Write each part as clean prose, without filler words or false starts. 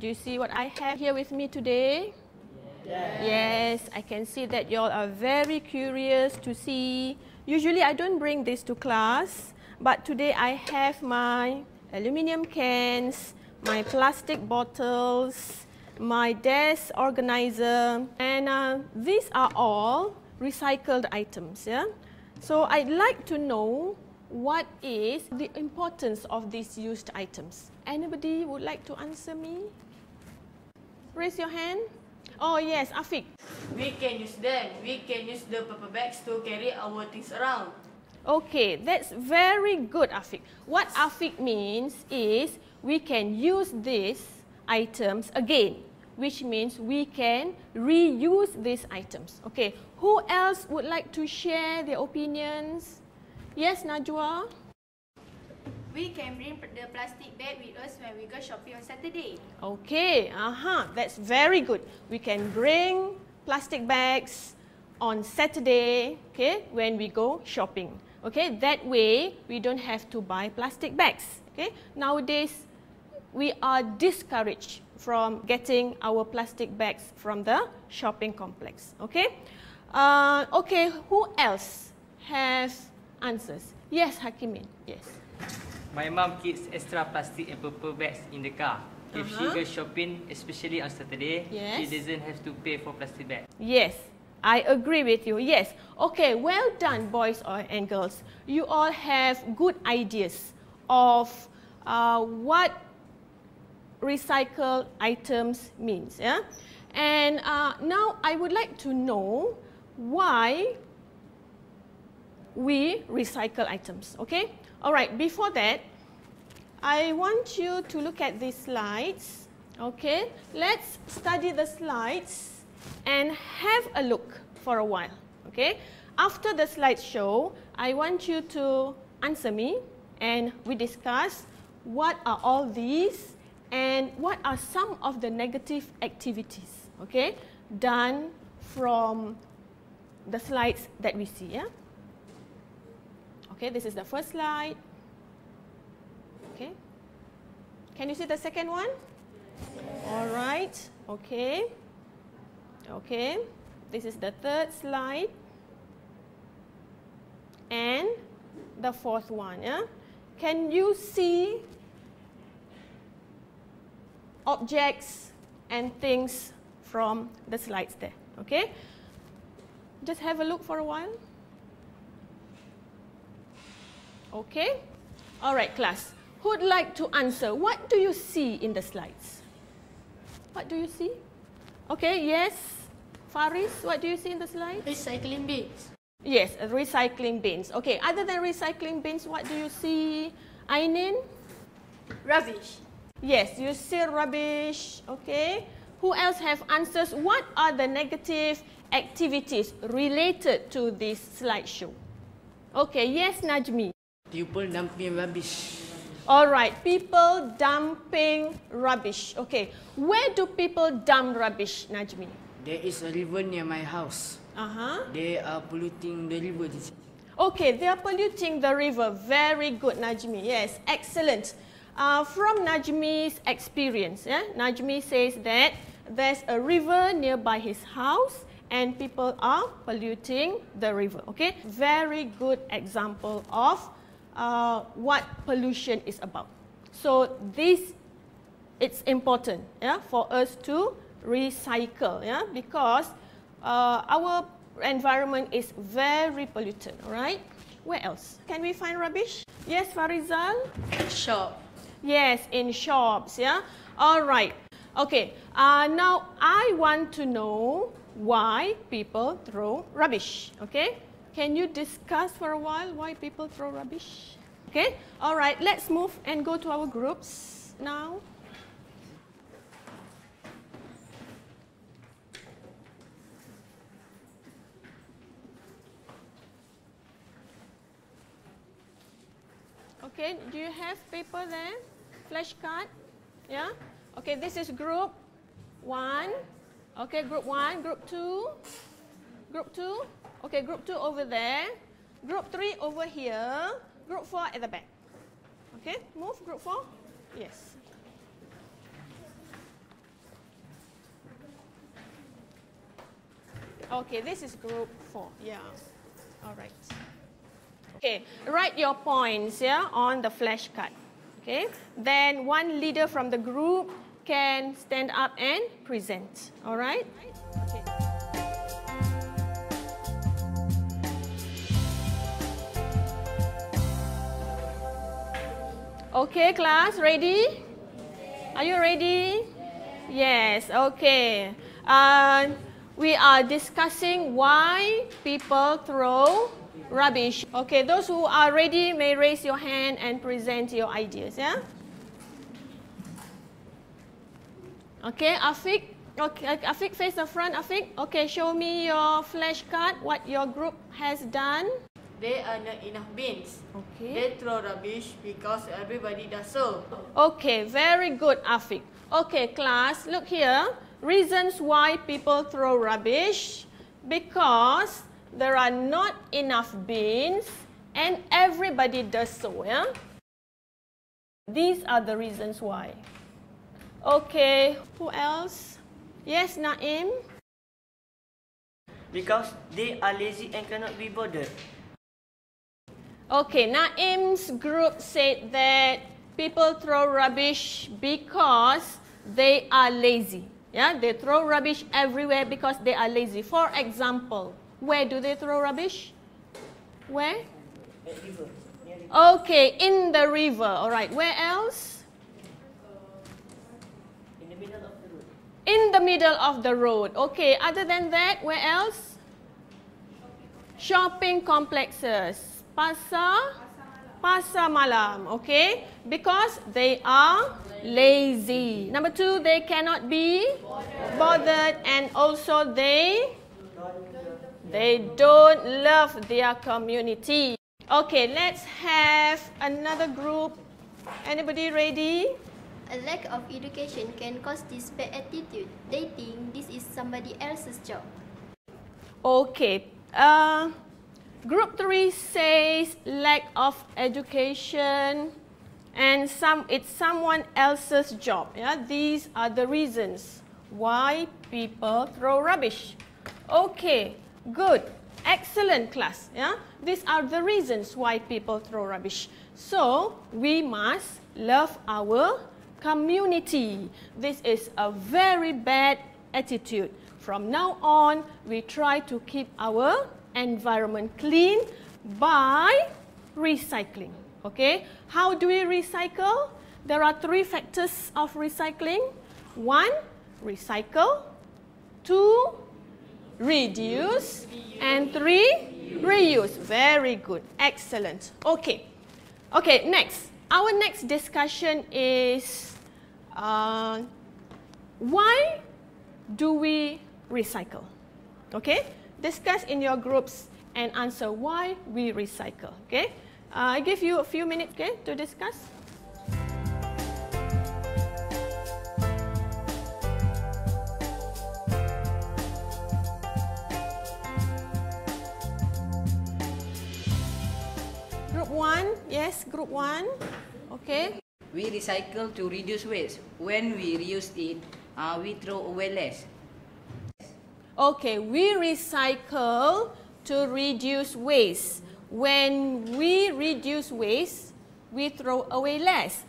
Do you see what I have here with me today? Yes, I can see that y'all are very curious to see. Usually I don't bring this to class, but today I have my aluminium cans, my plastic bottles, my desk organizer, and these are all recycled items. Yeah? So I'd like to know what is the importance of these used items. Anybody would like to answer me? Raise your hand. Oh yes, Afiq. We can use them. We can use the paper bags to carry our things around. Okay, that's very good, Afiq. What Afiq means is we can use these items again, which means we can reuse these items. Okay, who else would like to share their opinions? Yes, Najwa? We can bring the plastic bag with us when we go shopping on Saturday. Okay, that's very good. We can bring plastic bags on Saturday, okay, when we go shopping. Okay, that way we don't have to buy plastic bags. Okay, nowadays we are discouraged from getting our plastic bags from the shopping complex. Okay, okay, who else has answers? Yes, Hakimin. Yes. My mom keeps extra plastic and paper bags in the car. If she goes shopping, especially on Saturday, she doesn't have to pay for plastic bags. Yes, I agree with you. Yes. Okay, well done, boys and girls. You all have good ideas of what recycled items means. Yeah? And now I would like to know why we recycle items. Okay? Alright, before that, I want you to look at these slides. Okay, let's study the slides and have a look for a while. Okay, after the slideshow, I want you to answer me and we discuss what are all these and what are some of the negative activities, okay, done from the slides that we see. Yeah? Okay, this is the first slide. Okay. Can you see the second one? All right. Okay. Okay. This is the third slide. And the fourth one. Yeah? Can you see objects and things from the slides there? Okay. Just have a look for a while. Okay, all right, class. Who'd like to answer? What do you see in the slides? What do you see? Okay, yes, Faris. What do you see in the slides? Recycling bins. Yes, recycling bins. Okay, other than recycling bins, what do you see? Ainin? Rubbish. Yes, you see rubbish. Okay. Who else have answers? What are the negative activities related to this slideshow? Okay. Yes, Najmi. People dumping rubbish. All right, people dumping rubbish. Okay, where do people dump rubbish, Najmi? There is a river near my house. They are polluting the river. Okay, they are polluting the river. Very good, Najmi. Yes, excellent. From Najmi's experience, Najmi says that there's a river nearby his house and people are polluting the river. Okay, very good example of what pollution is about. So this, it's important, yeah, for us to recycle, yeah, because our environment is very polluted. All right. Where else can we find rubbish? Yes, Farizal. Shop. Yes, in shops. Yeah. All right. Okay. Now I want to know why people throw rubbish. Okay. Can you discuss for a while why people throw rubbish? Okay, all right, let's move and go to our groups now. Okay, do you have paper there? Flashcard? Yeah? Okay, this is group 1. Okay, group 1, group 2. Group 2. Okay, group 2 over there. Group 3 over here. Group 4 at the back. Okay, move, group 4. Yes. Okay, this is group 4. Yeah. All right. Okay, write your points, yeah, on the flashcard. Okay? Then one leader from the group can stand up and present. All right? Okay. Okay, class, ready? Are you ready? Yes, okay. We are discussing why people throw rubbish. Okay, those who are ready may raise your hand and present your ideas, yeah? Okay, Afiq. Okay, Afiq, face the front, Afiq. Okay, show me your flashcard, what your group has done. There are not enough bins. Okay. They throw rubbish because everybody does so. Okay, very good, Afiq. Okay, class, look here. Reasons why people throw rubbish. Because there are not enough bins and everybody does so, yeah? These are the reasons why. Okay, who else? Yes, Naim? Because they are lazy and cannot be bothered. Okay, Naim's group said that people throw rubbish because they are lazy. Yeah, they throw rubbish everywhere because they are lazy. For example, where do they throw rubbish? Where? River. Okay, in the river. All right, where else? In the middle of the road. In the middle of the road. Okay, other than that, where else? Shopping complexes. Pasa malam, okay? Because they are lazy. Number two, they cannot be bothered, and also they don't love their community. Okay, let's have another group. Anybody ready? A lack of education can cause this bad attitude. They think this is somebody else's job. Okay. Group 3 says lack of education and it's someone else's job. Yeah? These are the reasons why people throw rubbish. Okay, good. Excellent, class. Yeah? These are the reasons why people throw rubbish. So, we must love our community. This is a very bad attitude. From now on, we try to keep our environment clean by recycling. Okay, how do we recycle? There are 3 factors of recycling. 1, recycle. 2, reduce. And 3, reuse. Very good, excellent. Okay, okay. Next, our next discussion is why do we recycle? Okay. Discuss in your groups and answer why we recycle, okay? I give you a few minutes, okay, to discuss. Group 1, yes, group 1, okay. We recycle to reduce waste. When we reuse it, we throw away less. Okay, we recycle to reduce waste. When we reduce waste, we throw away less.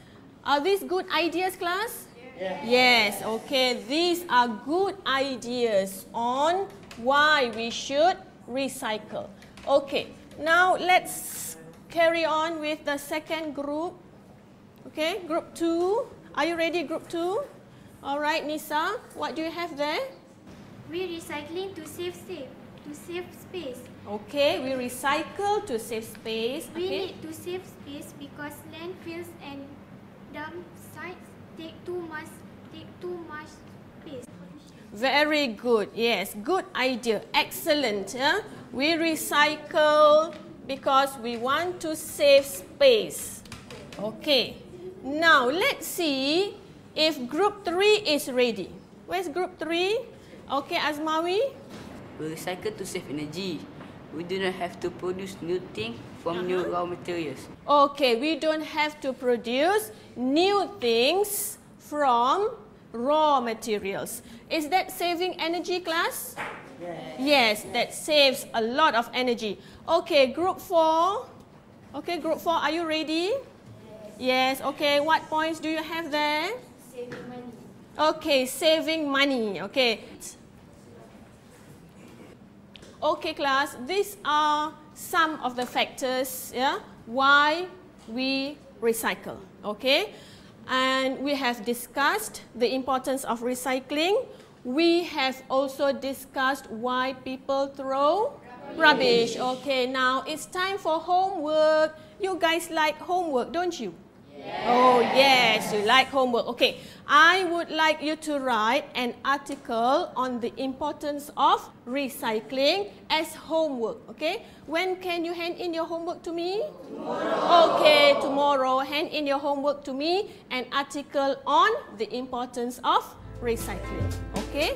Are these good ideas, class? Yes. Yes, okay. These are good ideas on why we should recycle. Okay, now let's carry on with the second group. Okay, group 2. Are you ready, group 2? All right, Nisa, what do you have there? We recycling to save space. Okay, we recycle to save space. We need to save space because landfills and dump sites take too much space. Very good. Yes, good idea. Excellent. Huh? We recycle because we want to save space. Okay. Now let's see if group 3 is ready. Where's group 3? Okay, Azmawi? We recycle to save energy. We do not have to produce new things from new raw materials. Okay, we don't have to produce new things from raw materials. Is that saving energy, class? Yes, that saves a lot of energy. Okay, group 4. Okay, group 4, are you ready? Yes, okay. What points do you have there? Saving money. Okay, saving money. Okay. Okay, class, these are some of the factors, yeah, why we recycle, okay? And we have discussed the importance of recycling. We have also discussed why people throw rubbish. Okay, now it's time for homework. You guys like homework, don't you? Yes. Oh, yes, you like homework. Okay, I would like you to write an article on the importance of recycling as homework. Okay, when can you hand in your homework to me? Tomorrow. Okay, tomorrow, hand in your homework to me, an article on the importance of recycling. Okay.